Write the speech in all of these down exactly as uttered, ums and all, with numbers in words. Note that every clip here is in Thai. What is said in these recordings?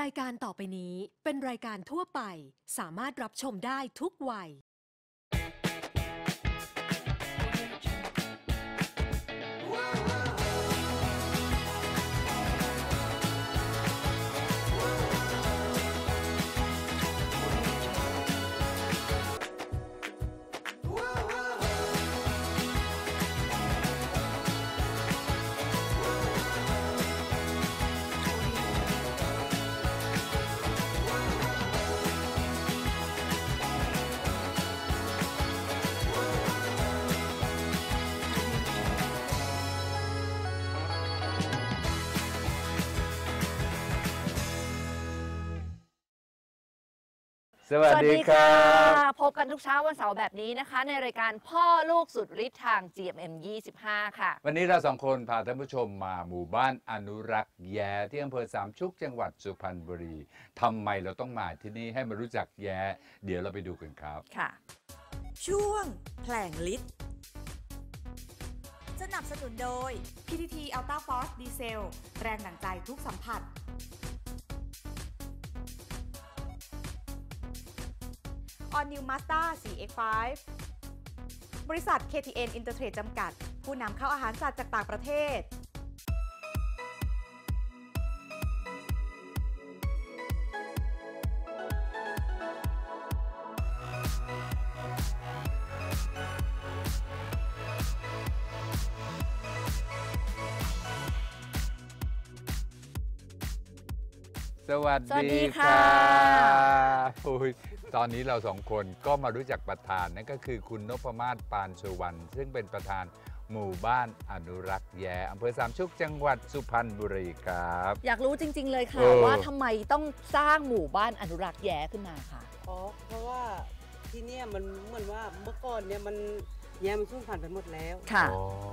รายการต่อไปนี้เป็นรายการทั่วไปสามารถรับชมได้ทุกวัยสวัสดีค่ะพบกันทุกเช้าวันเสาร์แบบนี้นะคะในรายการพ่อลูกสุดฤทธิ์ทาง จี เอ็ม เอ็ม ยี่สิบห้า ค่ะวันนี้เราสองคนพาท่านผู้ชมมาหมู่บ้านอนุรักษ์แย้ที่อำเภอสามชุกจังหวัดสุพรรณบุรีทำไมเราต้องมาที่นี่ให้มารู้จักแย้เดี๋ยวเราไปดูกันครับค่ะช่วงแผลงฤทธิ์สนับสนุนโดย พี ที ที Altaforce Diesel แรงดั่งใจทุกสัมผัสNew Master ซี เอ็กซ์ ไฟว์ บริษัท เค ที เอ็น อินเตอร์เทรด จำกัดผู้นำเข้าอาหารสัตว์จากต่างประเทศสวัสดีค่ะตอนนี้เราสองคนก็มารู้จักประธานนั่นก็คือคุณนพมาศ ปานสุวรรณซึ่งเป็นประธานหมู่บ้านอนุรักษ์แย้อำเภอสามชุกจังหวัดสุพรรณบุรีครับอยากรู้จริงๆเลยค่ะว่าทำไมต้องสร้างหมู่บ้านอนุรักษ์แย้ขึ้นมาค่ะอ๋อเพราะว่าที่นี่มันเหมือนว่าเมื่อก่อนเนี่ยมันแย้มันสูญพันธุ์ไปหมดแล้ว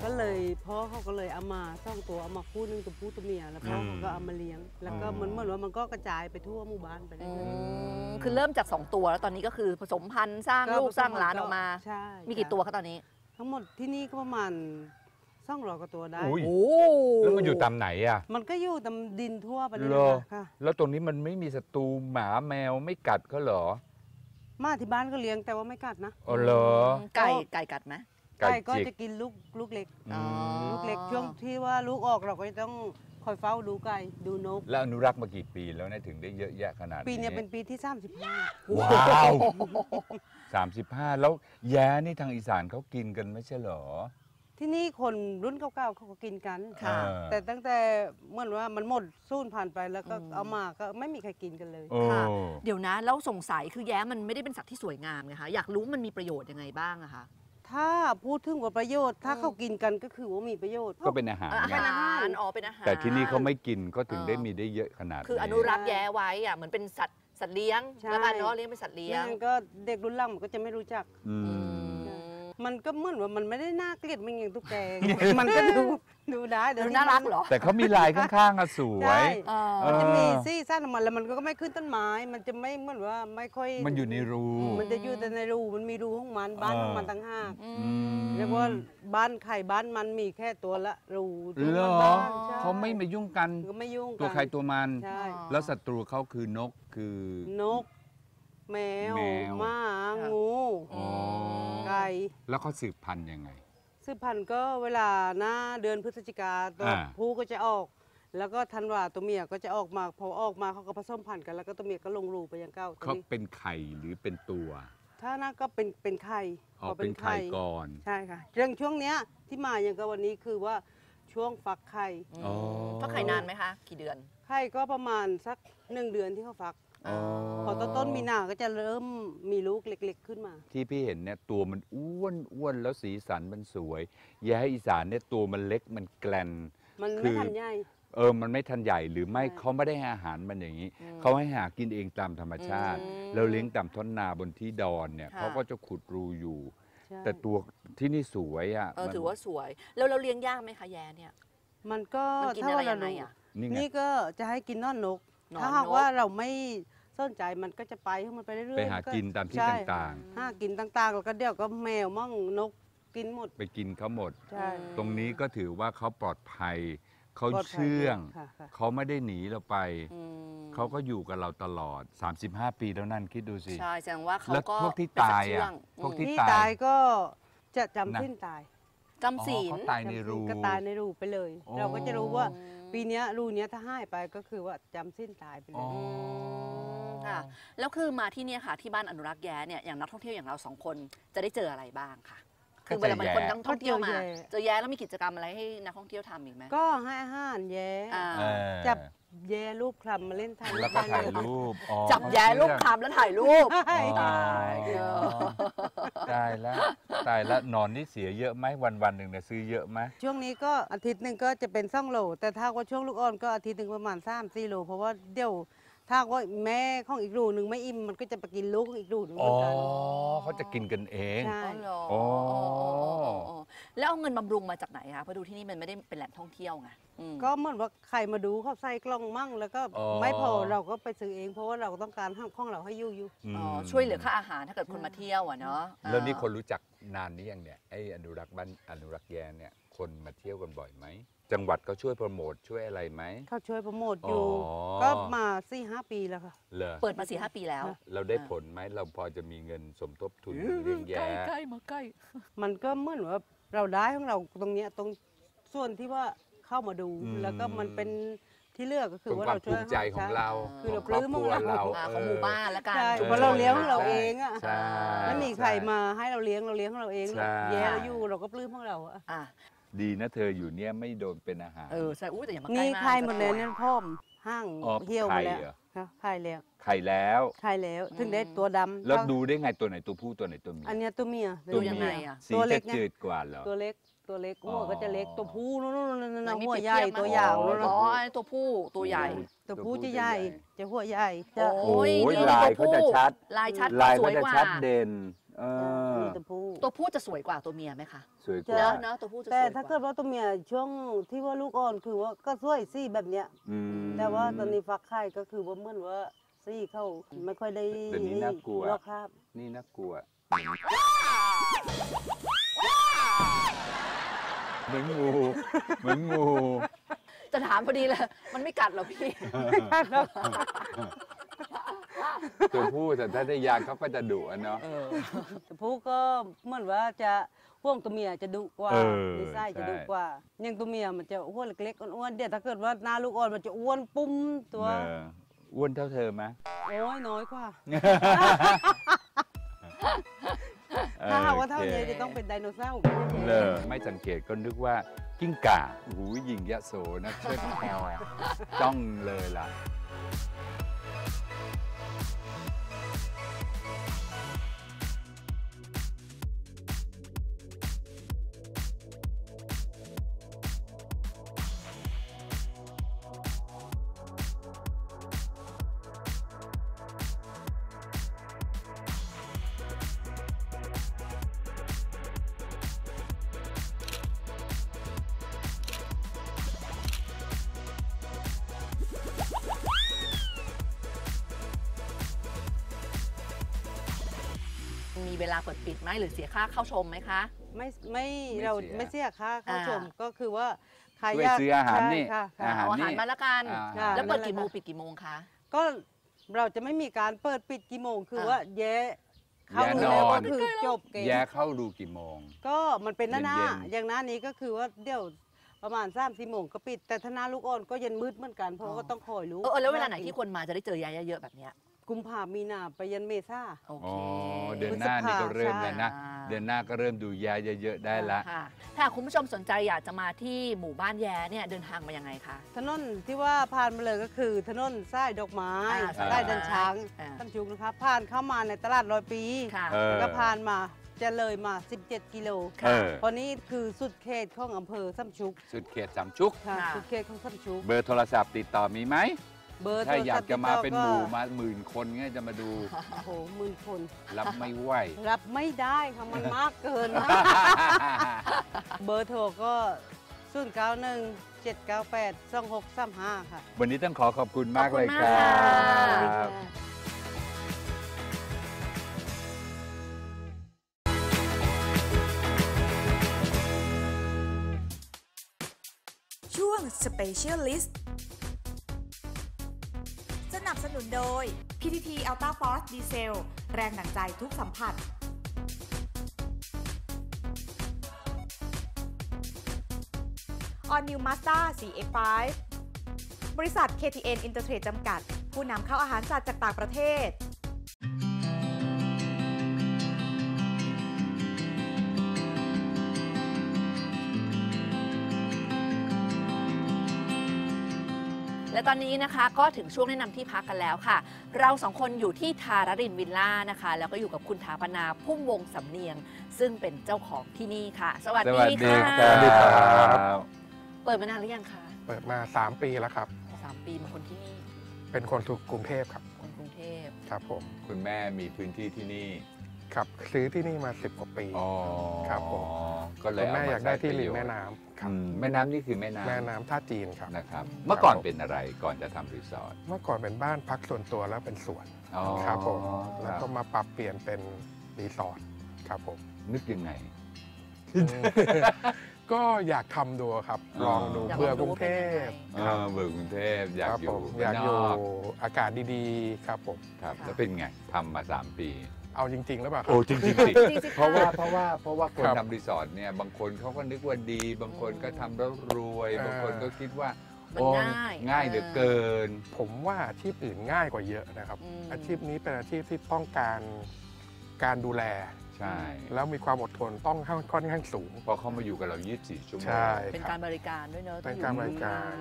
ก็เลยพ่อเขาก็เลยเอามาสองตัวเอามาคู่หนึ่งตัวผู้ตัวเมียแล้วพ่อเขาก็เอามาเลี้ยงแล้วก็เหมือนเหมือนว่ามันก็กระจายไปทั่วหมู่บ้านไปเรื่อยๆคือเริ่มจากสองตัวแล้วตอนนี้ก็คือผสมพันธุ์สร้างลูกสร้างหลานออกมามีกี่ตัวคะตอนนี้ทั้งหมดที่นี่ก็ประมาณสองร้อยกว่าตัวได้แล้วมันอยู่ตามไหนอ่ะมันก็อยู่ตามดินทั่วไปเลยค่ะแล้วตรงนี้มันไม่มีศัตรูหมาแมวไม่กัดเขาเหรอมาที่บ้านก็เลี้ยงแต่ว่าไม่กัดนะอ๋อเหรอไก่ไก่กัดไหมไก่ก็จะกินลูกลูกเล็กลูกเล็กช่วงที่ว่าลูกออกเราก็จะต้องคอยเฝ้าดูไก่ดูนกแล้วอนุรักษ์มากี่ปีแล้วนะถึงได้เยอะแยะขนาดนี้ปีนี้เป็นปีที่สามสิบห้าว้าวสามสิบห้าแล้วแย้นี่ทางอีสานเขากินกันไม่ใช่เหรอที่นี่คนรุ่นเก่าๆเขาก็กินกันค่ะแต่ตั้งแต่เหมือนว่ามันหมดสูญพันธุ์ไปแล้วก็เอามาก็ไม่มีใครกินกันเลยค่ะเดี๋ยวนะแล้วสงสัยคือแย้มันไม่ได้เป็นสัตว์ที่สวยงามไงคะอยากรู้มันมีประโยชน์ยังไงบ้างอะคะถ้าพูดถึงว่าประโยชน์ถ้าเขากินกันก็คือว่ามีประโยชน์ก็เป็นอาหารเป็นอาหารอ๋อเป็นอาหารแต่ที่นี่เขาไม่กินก็ถึงได้มีได้เยอะขนาดคืออนุรักษ์แย้ไว้อะเหมือนเป็นสัตว์สัตว์เลี้ยงแล้วกันเนาะเลี้ยงเป็นสัตว์เลี้ยงก็เด็กรุ่นหลังมันก็จะไม่รู้จักมันก็เหมือนว่ามันไม่ได้น่าเกลียดมันอย่างตุ๊กแกมันก็ดูดูได้ดูน่ารักเหรอแต่เขามีลายข้างๆอะสวยมันจะมีซี่ซ่านออกมาแล้วมันก็ไม่ขึ้นต้นไม้มันจะไม่เหมือนว่าไม่ค่อยมันอยู่ในรูมันจะอยู่แต่ในรูมันมีรูของมันบ้านของมันต่างหากเรียกว่าบ้านไข่บ้านมันมีแค่ตัวละรูเหรอเขาไม่มายุ่งกันตัวไข่ตัวมันแล้วศัตรูเขาคือนกคือนกแมวม้างูไก่แล้วเขาสืบพันธุ์ยังไงสืบพันธุ์ก็เวลาหน้าเดือนพฤศจิกาตัวผู้ก็จะออกแล้วก็ธันวาตัวเมียก็จะออกมาพอออกมาเขาก็ผสมพันธุ์กันแล้วก็ตัวเมียก็ลงรูไปยังเก้าเขาเป็นไข่หรือเป็นตัวถ้าน่าก็เป็นเป็นไข่พอเป็นไข่ก่อนใช่ค่ะเรื่องช่วงเนี้ยที่มาอย่างกับวันนี้คือว่าช่วงฟักไข่ฟักไข่นานไหมคะกี่เดือนไข่ก็ประมาณสักหนึ่งเดือนที่เขาฟักพอต้นมีหน้าก็จะเริ่มมีลูกเล็กๆขึ้นมาที่พี่เห็นเนี่ยตัวมันอ้วนอ้วนแล้วสีสันมันสวยแย้อีสานเนี่ยตัวมันเล็กมันแกลนมันไม่ทันใหญ่เออมันไม่ทันใหญ่หรือไม่เขาไม่ได้ให้อาหารมันอย่างนี้เขาให้หากินเองตามธรรมชาติแล้วเลี้ยงตามท้องนาบนที่ดอนเนี่ยเขาก็จะขุดรูอยู่แต่ตัวที่นี่สวยอ่ะเออถือว่าสวยแล้วเราเลี้ยงยากไหมคะแย้เนี่ยมันก็กินอะไรยังไงอ่ะนี่ก็จะให้กินนอนนกถ้าหากว่าเราไม่สนใจมันก็จะไปให้มันไปเรื่อยๆไปหากินตามที่ต่างๆหากินต่างๆแล้วก็เดี๋ยวก็แมวมั่งนกกินหมดไปกินเขาหมดตรงนี้ก็ถือว่าเขาปลอดภัย เขาเชื่องเขาไม่ได้หนีเราไปเขาก็อยู่กับเราตลอดสามสิบห้าปีแล้วนั่นคิดดูสิใช่แสดงว่าเขาก็พวกที่ตายอ่ะพวกที่ตายก็จะจำสิ้นตายจำศีลก็ตายในรูก็ตายในรูไปเลยเราก็จะรู้ว่าปีนี้รูนี้ถ้าหายไปก็คือว่าจำสิ้นตายไปเลยค่ะแล้วคือมาที่นี่ค่ะที่บ้านอนุรักษ์แย้เนี่ยอย่างนักท่องเที่ยวอย่างเราสองคนจะได้เจออะไรบ้างค่ะคือเวลามันคนนักท่องเที่ยวมาเจอแย้แล้วมีกิจกรรมอะไรให้นักท่องเที่ยวทำอีกไหมก็ให้อาหารแย้จับแย้รูปคลำมาเล่นถ่ายรูปแล้วก็ถ่ายรูปจับแย้รูปคลำแล้วถ่ายรูปตายตายแล้วตายแล้วนอนนี่เสียเยอะไหมวันวันหนึ่งเนี่ยซื้อเยอะไหมช่วงนี้ก็อาทิตย์หนึ่งก็จะเป็นสองโลแต่ถ้าว่าช่วงลูกอ่อนก็อาทิตย์หนึ่งประมาณสามสี่โลเพราะว่าเดี๋ยวถ้าว่าแม่ของอีกรูหนึ่งไม่อิ่มมันก็จะไปกินลูกของอีกรูหนึ่งเหมือนกันอ๋อเขาจะกินกันเองใช่อ๋อแล้วเอาเงินบำรุงมาจากไหนคะเพราะดูที่นี่มันไม่ได้เป็นแหล่งท่องเที่ยวไงก็เหมือนว่าใครมาดูเขาใส่กล่องมั่งแล้วก็ไม่พอเราก็ไปซื้อเองเพราะว่าเราต้องการห้างของเราให้ยู่ยู่ช่วยเหลือค่าอาหารถ้าเกิดคนมาเที่ยวอ่ะเนาะแล้วนี่คนรู้จักนานนี้ยังเนี่ยไอ้อนุรักษ์บ้านอนุรักษ์แย้เนี่ยคนมาเที่ยวกันบ่อยไหมจังหวัดเขาช่วยโปรโมทช่วยอะไรไหมเขาช่วยโปรโมทอยู่ก็มาสี่ห้าปีแล้วค่ะเปิดมาสี่ห้าปีแล้วเราได้ผลไหมเราพอจะมีเงินสมทบทุนเลี้ยงแย้ใกล้มาใกล้มันก็เหมือนว่าเราได้ของเราตรงเนี้ยตรงส่วนที่ว่าเข้ามาดูแล้วก็มันเป็นที่เลือกก็คือว่าเราช่วยใจของเราคือเราปลื้มของเราของหมู่บ้านแล้วกันเพราะเราเลี้ยงเราเองอ่ะไม่มีใครมาให้เราเลี้ยงเราเลี้ยงของเราเองแย่เราอยู่เราก็ปลื้มของเราอ่ะดีนะเธออยู่เนี่ยไม่โดนเป็นอาหารเออใช่อู้แต่อย่ามาใกล้มากนี่ไข่หมดเลยนั่นพ่อมห้างเที่ยวมาแล้วไข่แล้วไข่แล้วไข่แล้วถึงได้ตัวดำแล้วดูได้ไงตัวไหนตัวผู้ตัวไหนตัวเมียอันนี้ตัวเมียตัวยังไงอ่ะสีจะจืดกว่าเหรอตัวเล็กตัวเล็กหัวก็จะเล็กตัวผู้นู่นหัวใหญ่ตัวยาวแล้วอ๋อตัวผู้ตัวใหญ่ตัวผู้จะใหญ่จะหัวใหญ่โอ้ยลายเขาจะชัดลายชัดลายเขาจะชัดเด่นตัวผู้ตัวผู้จะสวยกว่าตัวเมียไหมคะสวยกว่าเนาะตัวผู้จะสวยกว่าแต่ถ้าเกิดว่าตัวเมียช่วงที่ว่าลูกอ่อนคือว่าก็สวยซี่แบบเนี้ยแต่ว่าตอนนี้ฟักไข่ก็คือว่าเหมือนว่าซี่เขาไม่ค่อยได้นี่น่ากลัวครับนี่น่ากลัวเหมือนงูเหมือนงูจะถามพอดีเลยมันไม่กัดหรอพี่ไม่กัดหรอกตัวผู้แต่ถ้าได้ยาเขาก็จะดุเนาะตัวผู้ก็เหมือนว่าจะห่วงตัวเมียจะดุกว่าดีไซน์จะดุกว่าอย่างตัวเมียมันจะอ้วนเล็กๆอ้วนๆเดี๋ยวถ้าเกิดว่าหน้าลูกอ่อนมันจะอ้วนปุ้มตัวอ้วนเท่าเธอไหมโอ้ยน้อยกว่าถ้าหากว่าเท่านี้จะต้องเป็นไดโนเสาร์เลยไม่สังเกตก็นึกว่ากิ้งก่าหูยิงยะโสนะเชิดแถวจ้องเลยล่ะมีเวลาเปิดปิดไหมหรือเสียค่าเข้าชมไหมคะไม่ไม่เราไม่เสียค่าเข้าชมก็คือว่าใครอยากซื้ออาหารนี่อาหารมาละกันแล้วเปิดกี่โมงปิดกี่โมงคะก็เราจะไม่มีการเปิดปิดกี่โมงคือว่าแย่เข้าดูแล้วก็คือจบเกมแย่เข้าดูกี่โมงก็มันเป็นหน้าหน้าอย่างหน้านี้ก็คือว่าเดี๋ยวประมาณสามสี่โมงก็ปิดแต่ถ้าหน้าลูกอ่อนก็เย็นมืดเหมือนกันเพราะก็ต้องคอยรู้เออแล้วเวลาไหนที่คนมาจะได้เจอแย่เยอะแบบเนี้ยกุมภามีนาไปยันเมษาโอเคเดือนหน้านี่ก็เริ่มแล้วนะเดือนหน้าก็เริ่มดูแย้เยอะๆได้ละถ้าคุณผู้ชมสนใจอยากจะมาที่หมู่บ้านแย้เนี่ยเดินทางมายังไงคะถนนที่ว่าผ่านมาเลยก็คือถนนสายดอกไม้สายดันช้างตั้งชุกนะคะผ่านเข้ามาในตลาดร้อยปีก็ผ่านมาจะเลยมาสิบเจ็ดกิโลตอนนี้คือสุดเขตของอำเภอส้ำชุกสุดเขตส้ำชุกสุดเขตของส้ำชุกเบอร์โทรศัพท์ติดต่อมีไหมถ้าอยากจะมาเป็นหมู่มาหมื่นคนไงจะมาดูโอ้โหหมื่นคนรับไม่ไหวรับไม่ได้ค่ะมันมากเกินนะเบอร์โทรก็ศูนย์ เก้า หนึ่ง เจ็ด เก้า แปด สอง หก สาม ห้าค่ะวันนี้ต้องขอขอบคุณมากเลยครับช่วง Specialist สนับสนุนโดย พี ที ที Altaforce Diesel แรงดั่งใจทุกสัมผัสNew Master ซี เอ็กซ์ ไฟว์ บริษัท เค ที เอ็น อินเตอร์เทรด จำกัด ผู้นำเข้าอาหารสัตว์จากต่างประเทศและตอนนี้นะคะก็ถึงช่วงแนะนำที่พักกันแล้วค่ะเราสองคนอยู่ที่ทารรินวิลล่านะคะแล้วก็อยู่กับคุณถาปนาพุ่มวงสำเนียงซึ่งเป็นเจ้าของที่นี่ค่ะสวัสดีค่ะสวัสดีครับเปิดมานานหรือยังคะเปิดมาสามปีแล้วครับสามปีเป็นคนที่นี่เป็นคนทุกกรุงเทพครับคนกรุงเทพครับผมคุณแม่มีพื้นที่ที่นี่ครับซื้อที่นี่มาสิบกว่าปีครับผมก็เลยแม่อยากได้ที่ริมแม่น้ำครับแม่น้ำนี่คือแม่น้ำแม่น้ำท่าจีนครับนะครับเมื่อก่อนเป็นอะไรก่อนจะทำรีสอร์ทเมื่อก่อนเป็นบ้านพักส่วนตัวแล้วเป็นสวนครับผมแล้วก็มาปรับเปลี่ยนเป็นรีสอร์ทครับผมนึกยังไงก็อยากทำดูครับลองดูเบื่อกรุงเทพเบื่อกรุงเทพอยากอยู่อยากอยู่อากาศดีๆครับผมครับแล้วเป็นไงทำมาสามปีเอาจริงๆแล้วป่ะครับโอ้จริงๆสิเพราะว่าเพราะว่าเพราะว่าคนทำรีสอร์ทเนี่ยบางคนเขาก็นึกว่าดีบางคนก็ทำแล้วรวยบางคนก็คิดว่าง่ายง่ายเหลือเกินผมว่าอาชีพอื่นง่ายกว่าเยอะนะครับอาชีพนี้เป็นอาชีพที่ต้องการการดูแลใช่แล้วมีความอดทนต้องค่อนข้างสูงพอเข้ามาอยู่กับเรายี่สิบสี่ชั่วโมงเป็นการบริการด้วยเนอะเป็นการบริการ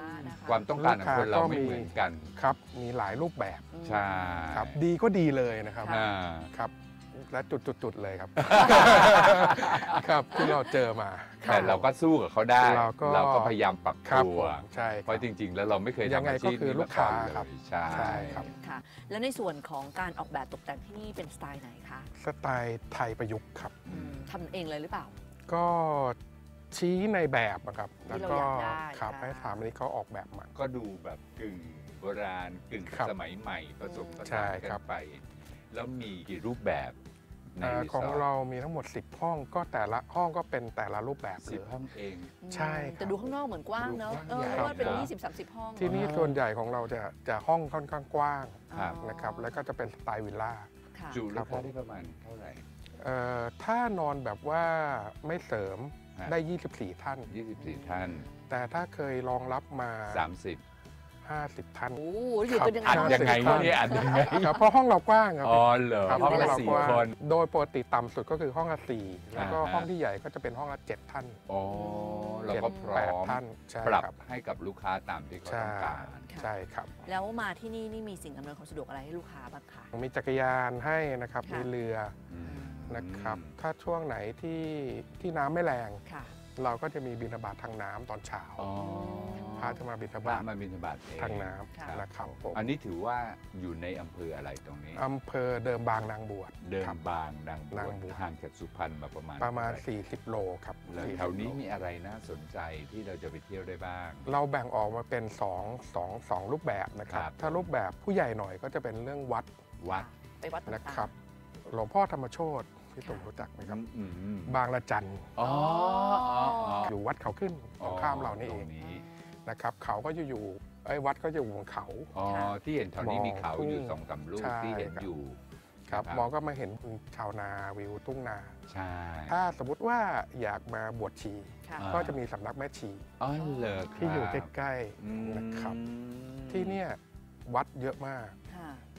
ความต้องการของคนเราไม่เหมือนกันครับมีหลายรูปแบบใช่ครับดีก็ดีเลยนะครับครับและจุดๆเลยครับครับที่เราเจอมาแต่เราก็สู้กับเขาได้เราก็พยายามปรับตัวใช่เพราะจริงๆแล้วเราไม่เคยทำอาชีพนี้มาก่อนเลยใช่ครับค่ะแล้วในส่วนของการออกแบบตกแต่งที่นี่เป็นสไตล์ไหนคะสไตล์ไทยประยุกต์ครับทำเองเลยหรือเปล่าก็ชี้ในแบบนะครับแล้วก็ครับให้ถามอันนี้เขาออกแบบมาก็ดูแบบกึ่งโบราณกึ่งสมัยใหม่ผสมผสานกันไปแล้วมีกี่รูปแบบของเรามีทั้งหมดสิบห้องก็แต่ละห้องก็เป็นแต่ละรูปแบบสิบห้องเองใช่แต่ดูข้างนอกเหมือนกว้างเนอะว่าเป็นยี่สิบ สามสิบห้องที่นี่ส่วนใหญ่ของเราจะจะห้องค่อนข้างกว้างนะครับแล้วก็จะเป็นสไตล์วิลล่าอยู่ราคาที่ประมาณเท่าไหร่ถ้านอนแบบว่าไม่เสริมได้ยี่สิบสี่ท่านยี่สิบสี่ท่านแต่ถ้าเคยรองรับมาสามสิบห้าสิบท่านอัดยังไงเนี่ยอัดยังไงครับเพราะห้องเรากว้างครับอ๋อเหรอห้องละสี่คนโดยปกติต่ำสุดก็คือห้องละสี่แล้วก็ห้องที่ใหญ่ก็จะเป็นห้องละเจ็ดท่านอ๋อเราก็พร้อมปรับให้กับลูกค้าตามที่เขาต้องการใช่ครับแล้วมาที่นี่นี่มีสิ่งอำนวยความสะดวกอะไรให้ลูกค้าบ้างคะมีจักรยานให้นะครับมีเรือนะครับถ้าช่วงไหนที่ที่น้ำไม่แรงเราก็จะมีบิณฑบาตทางน้ำตอนเช้าพระจะมาบิณฑบาตมาบิณฑบาตทางน้ำนะครับผมอันนี้ถือว่าอยู่ในอำเภออะไรตรงนี้อำเภอเดิมบางนางบวชเดิมบางนางบวชห่างจากสุพรรณมาประมาณประมาณสี่สิบโลครับแถวนี้มีอะไรน่าสนใจที่เราจะไปเที่ยวได้บ้างเราแบ่งออกมาเป็นสองรูปแบบนะครับถ้ารูปแบบผู้ใหญ่หน่อยก็จะเป็นเรื่องวัดวัดไปวัดนะครับหลวงพ่อธรรมโชติพี่ตุ่มรู้จักไหมครับบางละจันอ๋ออยู่วัดเขาขึ้นตรงข้ามเรานี่เองนะครับเขาก็จะอยู่ไอ้วัดก็จะอยู่บนเขาอ๋อที่เห็นแถวนี้มีเขาอยู่สองสามลูกที่เห็นอยู่ครับมองก็มาเห็นชาวนาวิวทุ่งนาใช่ถ้าสมมติว่าอยากมาบวชชีก็จะมีสำนักแม่ชีอ๋อเหรอที่อยู่ใกล้ๆนะครับที่เนี่ยวัดเยอะมาก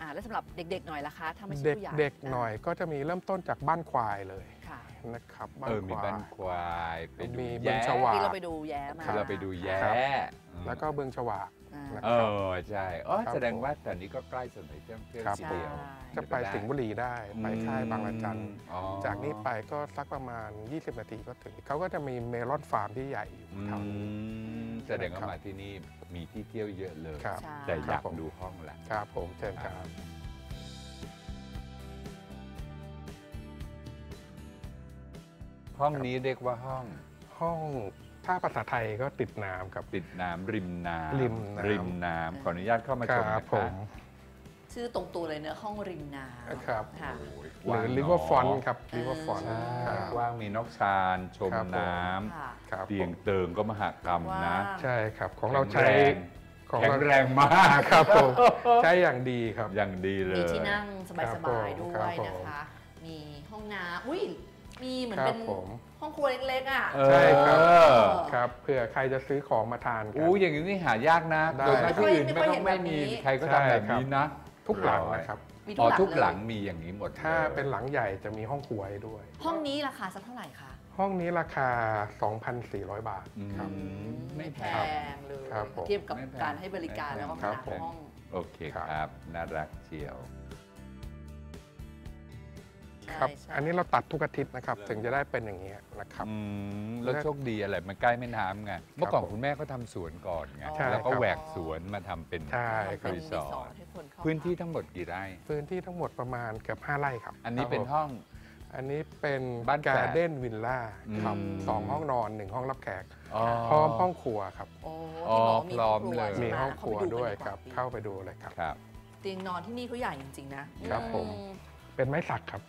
อ่าแล้วสำหรับเด็กๆหน่อยล่ะคะถ้าไม่ใช่ผู้ใหญ่เด็กๆหน่อยก็จะมีเริ่มต้นจากบ้านควายเลยนะครับบ้านควายมีบ้านควายมีเบืองฉวากที่เราไปดูแย่มาเราไปดูแย่แล้วก็เบืองฉวากเออใช่อ๋อแสดงว่าตอนนี้ก็ใกล้สมัยเที่ยงเที่ยวเดียวจะไปสิงห์บุรีได้ไปค่ายบางระจันจากนี้ไปก็สักประมาณยี่สิบนาทีก็ถึงเขาก็จะมีเมลอนฟาร์มที่ใหญ่อยู่แถวนี้แสดงว่ามาที่นี่มีที่เที่ยวเยอะเลยแต่อยากดูห้องแหละครับผมเชิญครับห้องนี้เรียกว่าห้องห้องถ้าภาษาไทยก็ติดน้ำครับติดน้ำริมน้ำริมน้ำขออนุญาตเข้ามาชมนะครับ ชื่อตรงตัวเลยเนื้อห้องริมน้ำครับหรือริเวอร์ฟอนต์ครับริเวอร์ฟอนต์กว้างมีนกชานชมน้ำเตียงเติงก็มหกรรมนะใช่ครับของเราใช้แข็งแรงมากครับผมใช้อย่างดีครับอย่างดีเลยมีที่นั่งสบายๆด้วยนะคะมีห้องน้ำอุ้ยมีเหมือนเป็นห้องครัวเล็กๆอ่ะใช่ครับครับเผื่อใครจะซื้อของมาทานกันอู้อย่างนี้หายากนะโดยที่อื่นไม่ต้องไม่มีใครก็ทำแบบนี้นะทุกหลังนะครับอ๋อทุกหลังมีอย่างนี้หมดถ้าเป็นหลังใหญ่จะมีห้องครัวด้วยห้องนี้ราคาสักเท่าไหร่คะห้องนี้ราคา สองพันสี่ร้อย บาทครับไม่แพงเลยเทียบกับการให้บริการแล้วก็ขนาดห้องโอเคครับน่ารักเชียวครับอันนี้เราตัดทุกอาทิตย์นะครับถึงจะได้เป็นอย่างนี้นะครับแล้วโชคดีอะไรมันใกล้แม่น้ำไงเมื่อก่อนคุณแม่เขาทำสวนก่อนไงแล้วก็แหวกสวนมาทำเป็นรีสอร์ทพื้นที่ทั้งหมดกี่ไร่พื้นที่ทั้งหมดประมาณเกือบห้าไร่ครับอันนี้เป็นห้องอันนี้เป็นบ้านการ์เด้นวิลล่าครับสองห้องนอนหนึ่งห้องรับแขกพร้อมห้องครัวครับอ๋อพร้อมเลยมีห้องครัวด้วยครับเข้าไปดูเลยครับเตียงนอนที่นี่เขาใหญ่จริงๆนะครับผมเป็นไม้สักครับ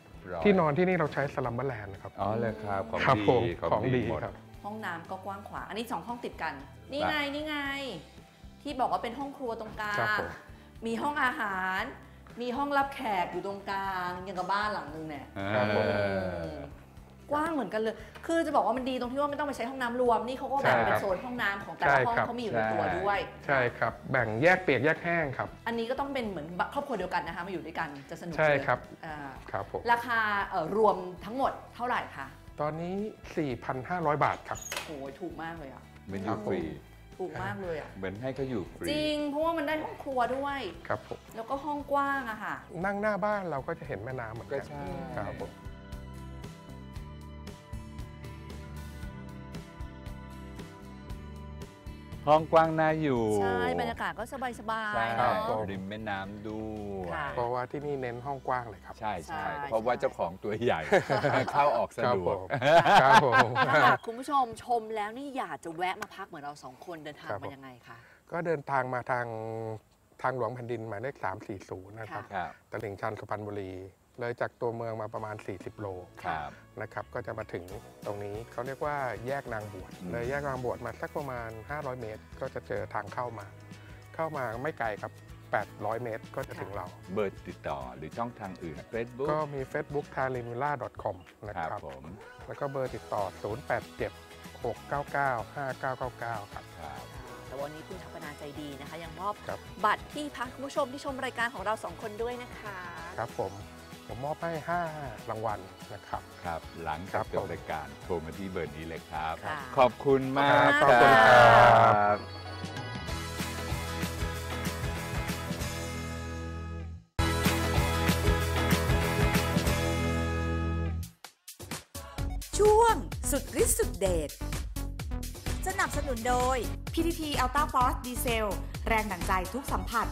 ที่นอนที่นี่เราใช้สลัมเบอร์แลนด์นะครับอ๋อเลยครับของดีของดีครับห้องน้ำก็กว้างขวางอันนี้สองห้องติดกันนี่ไงนี่ไงที่บอกว่าเป็นห้องครัวตรงกลางมีห้องอาหารมีห้องรับแขกอยู่ตรงกลางอย่างกับบ้านหลังนึงเนี่ยกว้างเหมือนกันเลยคือจะบอกว่ามันดีตรงที่ว่าไม่ต้องไปใช้ห้องน้ำรวมนี่เขาก็แบ่งเป็นโซนห้องน้ำของแต่ละห้องเขามีอยู่ในตัวด้วยใช่ครับแบ่งแยกเปียกแยกแห้งครับอันนี้ก็ต้องเป็นเหมือนครอบครัวเดียวกันนะคะมาอยู่ด้วยกันจะสนุกใช่ครับครับผมราคารวมทั้งหมดเท่าไหร่คะตอนนี้ สี่พันห้าร้อย บาทครับโอ้ยถูกมากเลยอ่ะไม่ถูกฟรีถูกมากเลยอ่ะเหมือนให้เขาอยู่ฟรีจริงเพราะว่ามันได้ห้องครัวด้วยครับผมแล้วก็ห้องกว้างอะค่ะนั่งหน้าบ้านเราก็จะเห็นแม่น้ำเหมือนกันครับผมห้องกว้างน่าอยู่ใช่บรรยากาศก็สบายสบายริมแม่น้ำด้วยเพราะว่าที่นี่เน้นห้องกว้างเลยครับใช่ใช่เพราะว่าเจ้าของตัวใหญ่เข้าออกสะดวกคุณผู้ชมชมแล้วนี่อยากจะแวะมาพักเหมือนเราสองคนเดินทางมายังไงคะก็เดินทางมาทางทางหลวงแผ่นดินหมายเลขสามสี่ศูนย์นะครับตลิ่งชันสุพรรณบุรีเลยจากตัวเมืองมาประมาณสี่สิบโลนะครับก็จะมาถึงตรงนี้เขาเรียกว่าแยกนางบวชเลยแยกนางบวชมาสักประมาณห้าร้อยเมตรก็จะเจอทางเข้ามาเข้ามาไม่ไกลครับแปดร้อยเมตรก็จะถึงเราเบอร์ติดต่อหรือช่องทางอื่น Facebook ก็มี Facebookทาริมูล่า ดอท คอม นะครับแล้วก็เบอร์ติดต่อศูนย์ แปด เจ็ด หก เก้า เก้า ห้า เก้า เก้า เก้าครับแต่วันนี้คุณทัพนาใจดีนะคะยังมอบบัตรที่พักคุณผู้ชมที่ชมรายการของเราสองคนด้วยนะคะครับผมผมมอบให้ห้ารางวัลนะครับครับหลังจากจบรายการโทรมาที่เบอร์นี้เลยครับขอบคุณมากขอบคุณครับช่วงสุดฤทธิ์สุดเดชสนับสนุนโดย พี ที ที Altaforce Diesel แรงดั่งใจทุกสัมผัส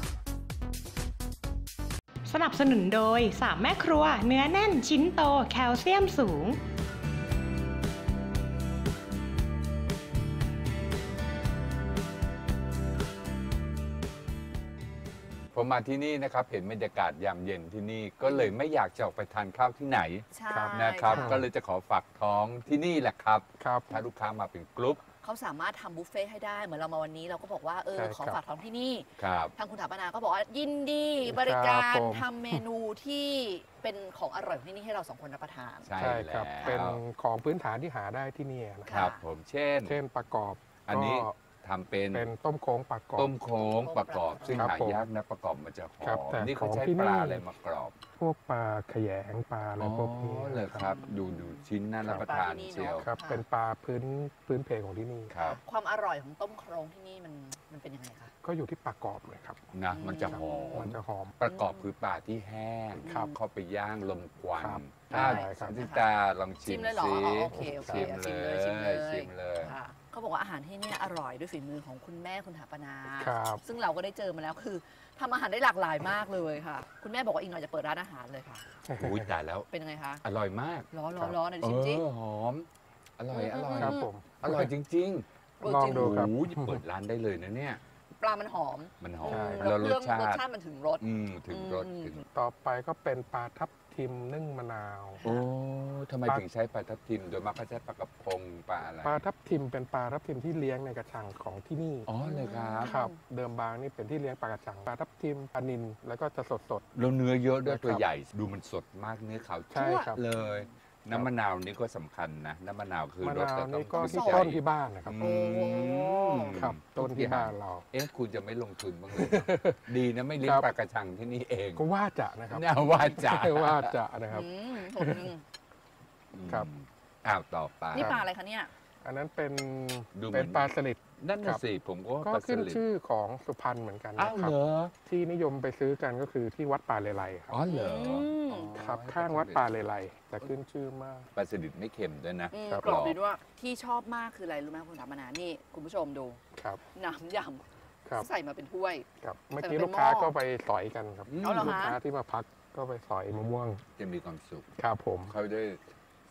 สนับสนุนโดยสามแม่ครัวเนื้อแน่นชิ้นโตแคลเซียมสูงผมมาที่นี่นะครับเห็นบรรยากาศยามเย็นที่นี่ก็เลยไม่อยากจะออกไปทานข้าวที่ไหนนะครับก็เลยจะขอฝากท้องที่นี่แหละครับถ้าลูกค้ามาเป็นกลุ่มเขาสามารถทำบุฟเฟ่ให้ได้เหมือนเรามาวันนี้เราก็บอกว่าเออขอฝากท้องที่นี่ทางคุณถาปนาก็บอกว่ายินดีบริการทำเมนูที่เป็นของอร่อยที่นี่ให้เราสองคนรับประทานใช่ครับเป็นของพื้นฐานที่หาได้ที่นี่นะครับผมเช่นเช่นประกอบอันนี้ทำเป็นเป็นต้มโค้งประกอบต้มโค้งประกอบซึ่งหายากนะประกอบมันจะหอมนี่เขาใช้ปลาอะไรมากรอบพวกปลาแขยงปลาอะไรพวกนี้เลยครับดูดูชิ้นน่ารับประทานเชียวครับเป็นปลาพื้นพื้นเพของที่นี่ครับความอร่อยของต้มโค้งที่นี่มันมันเป็นยังไงคะก็อยู่ที่ประกอบเลยครับนะมันจะหอมมันจะหอมประกอบคือปลาที่แห้งครับเข้าไปย่างลมควันได้ครับจิตาลองชิมเลยหรอโอเคโอเคชิมเลยชิมเลยชิมเลยเขาบอกว่าอาหารที่นี่อร่อยด้วยฝีมือของคุณแม่คุณถาปนาซึ่งเราก็ได้เจอมาแล้วคือทำอาหารได้หลากหลายมากเลยค่ะคุณแม่บอกว่าอีกหน่อยจะเปิดร้านอาหารเลยค่ะอุ้ยตายแล้วเป็นยังไงคะอร่อยมากร้อนร้อนในชิมจิหอมอร่อยอร่อยครับผมอร่อยจริงๆลองดูครับเปิดร้านได้เลยนะเนี่ย ปลามันหอมมันหอมแล้วรสชาติรสชาติมันถึงรสถึงรสต่อไปก็เป็นปลาทับทิมนึ่งมะนาวโอ้ทำไมถึงใช้ปลาทับทิมโดยมักจะใช้ปลากระพงปลาอะไรปลาทับทิมเป็นปลาทับทิมที่เลี้ยงในกระชังของที่นี่อ๋อเลยครับครับเดิมบางนี่เป็นที่เลี้ยงปลากระชังปลาทับทิมปลานิลแล้วก็จะสดสดแล้วเนื้อเยอะด้วยตัวใหญ่ดูมันสดมากเนื้อขาวใช่ครับเลยน้ำมะนาวนี่ก็สำคัญนะน้ำมะนาวคือรสแต่ต้องที่ต้นที่บ้านนะครับโอ้ครับต้นที่บ้านเราเอ๊ะคุณจะไม่ลงทุนบ้างเลยดีนะไม่เลี้ยงปลากระชังที่นี่เองก็ว่าจะนะครับน่าว่าจะว่าจะนะครับครับอ้าวต่อปลานี่ปลาอะไรคะเนี่ยอันนั้นเป็นเป็นปลาสลิดนั่นน่ะสิผมก็ขึ้นชื่อของสุพรรณเหมือนกันนะครับที่นิยมไปซื้อกันก็คือที่วัดป่าเลไลครับอ๋อเหรอครับข้างวัดป่าเลไลจะขึ้นชื่อมากปลาสลิดไม่เค็มด้วยนะกรอบดีด้วยที่ชอบมากคืออะไรรู้ไหมคุณธรรมนานี่คุณผู้ชมดูครับน้ำยำใส่มาเป็นถ้วยครับเมื่อกี้ลูกค้าก็ไปสอยกันครับลูกค้าที่มาพักก็ไปสอยมะม่วงจะมีความสุขครับผมเขาได้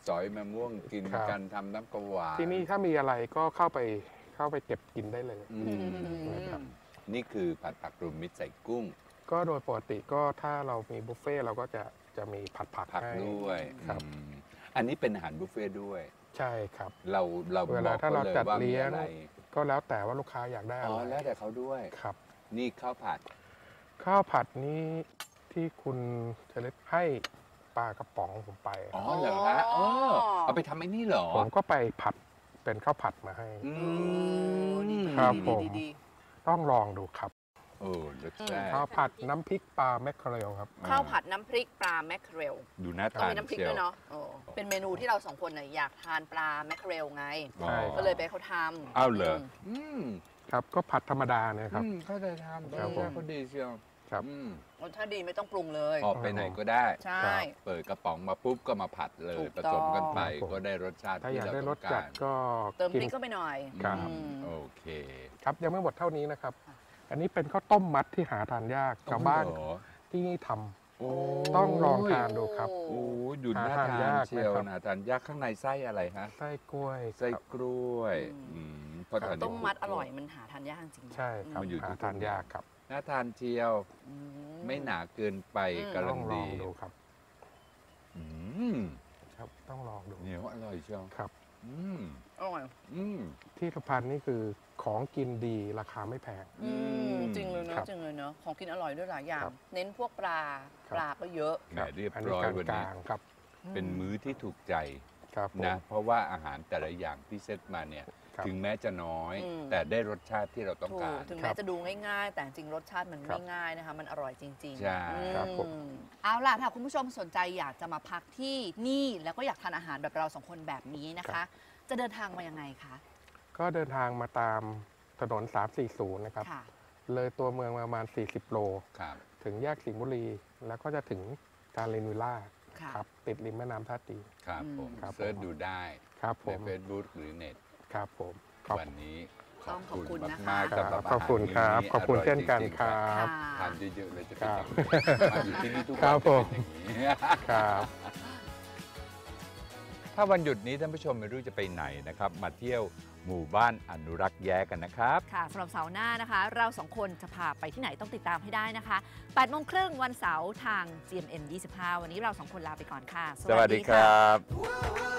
สอยมะม่วงกินกันทำน้ำกะหวานที่นี่ถ้ามีอะไรก็เข้าไปเข้าไปเก็บกินได้เลยนะครับนี่คือผัดผักรวมมิตรใส่กุ้งก็โดยปกติก็ถ้าเรามีบุฟเฟ่เราก็จะจะมีผัดผักด้วยครับอันนี้เป็นอาหารบุฟเฟ่ด้วยใช่ครับเราเราเวลาถ้าเราจัดเลี้ยงก็แล้วแต่ว่าลูกค้าอยากได้อ๋อแล้วแต่เขาด้วยครับนี่ข้าวผัดข้าวผัดนี้ที่คุณเทเลสให้ปลากระป๋องผมไปอ๋อเหรอฮะเอาไปทำไอ้นี่เหรอผมก็ไปผัดเป็นข้าวผัดมาให้ครับผมต้องลองดูครับเออข้าวผัดน้ำพริกปลาแมคเคอเรลครับข้าวผัดน้ำพริกปลาแมคเคอเรลดูน่าทานเป็นน้ำพริกด้วยเนาะเป็นเมนูที่เราสองคนอยากทานปลาแมคเคอเรลไงก็เลยไปเขาทำอ้าวเหรอครับก็ผัดธรรมดาเนี่ยครับเขาจะทำครับผมเขาดีเชียวครับรสชาติดีไม่ต้องปรุงเลยออกไปไหนก็ได้ใช่เปิดกระป๋องมาปุ๊บก็มาผัดเลยผสมกันไปก็ได้รสชาติถ้าอยากได้รสจัดก็เติมพริกก็ไปหน่อยครับโอเคครับยังไม่หมดเท่านี้นะครับอันนี้เป็นข้าวต้มมัดที่หาทานยากชาวบ้านที่นี่ทำต้องลองทานดูครับโอ้ยดูน่าทานยากเลยครับหาทานยากข้างในไส้อะไรฮะไส้กล้วยไส้กล้วยข้าวต้มมัดอร่อยมันหาทานยากจริงใช่ครับหาทานยากครับน่าทานเจียวไม่หนาเกินไปกำลังดีต้องลองดูครับอืมครับต้องลองดูเหนียวอร่อยเชียวครับอืมอร่อยอืมที่สุพรรณนี่คือของกินดีราคาไม่แพงอืมจริงเลยเนาะจริงเลยเนาะของกินอร่อยด้วยหลายอย่างเน้นพวกปลาปลาก็เยอะเรียบร้อยวันนี้เป็นมื้อที่ถูกใจนะเพราะว่าอาหารแต่ละอย่างที่เซตมาเนี่ยถึงแม้จะน้อยแต่ได้รสชาติที่เราต้องการถึงแม้จะดูง่ายๆแต่จริงรสชาติมันไม่ง่ายนะคะมันอร่อยจริงๆใช่ครับผมเอาล่ะถ้าคุณผู้ชมสนใจอยากจะมาพักที่นี่แล้วก็อยากทานอาหารแบบเราสองคนแบบนี้นะคะจะเดินทางมายังไงคะก็เดินทางมาตามถนนสามสี่ศูนย์นะครับเลยตัวเมืองประมาณสี่สิบโลถึงแยกสิงห์บุรีแล้วก็จะถึงการเลนวิลล่าครับติดริมแม่น้ำท่าจีนครับผมเซิร์ชดูได้ในเฟซบุ๊กหรือเน็ตครับผมวันนี้ขอบคุณมากครับขอบคุณครับขอบคุณเช่นกันครับทานเยอะๆเลยจะเป็นอย่างนี้อยู่ที่นี่ทุกคนเป็นอย่างนี้ครับถ้าวันหยุดนี้ท่านผู้ชมไม่รู้จะไปไหนนะครับมาเที่ยวหมู่บ้านอนุรักษ์แย้กันนะครับค่ะสำหรับเสาร์หน้านะคะเราสองคนจะพาไปที่ไหนต้องติดตามให้ได้นะคะแปดโมงครึ่งวันเสาร์ทาง จี เอ็ม เอ็ม ยี่สิบห้าวันนี้เราสองคนลาไปก่อนค่ะสวัสดีครับ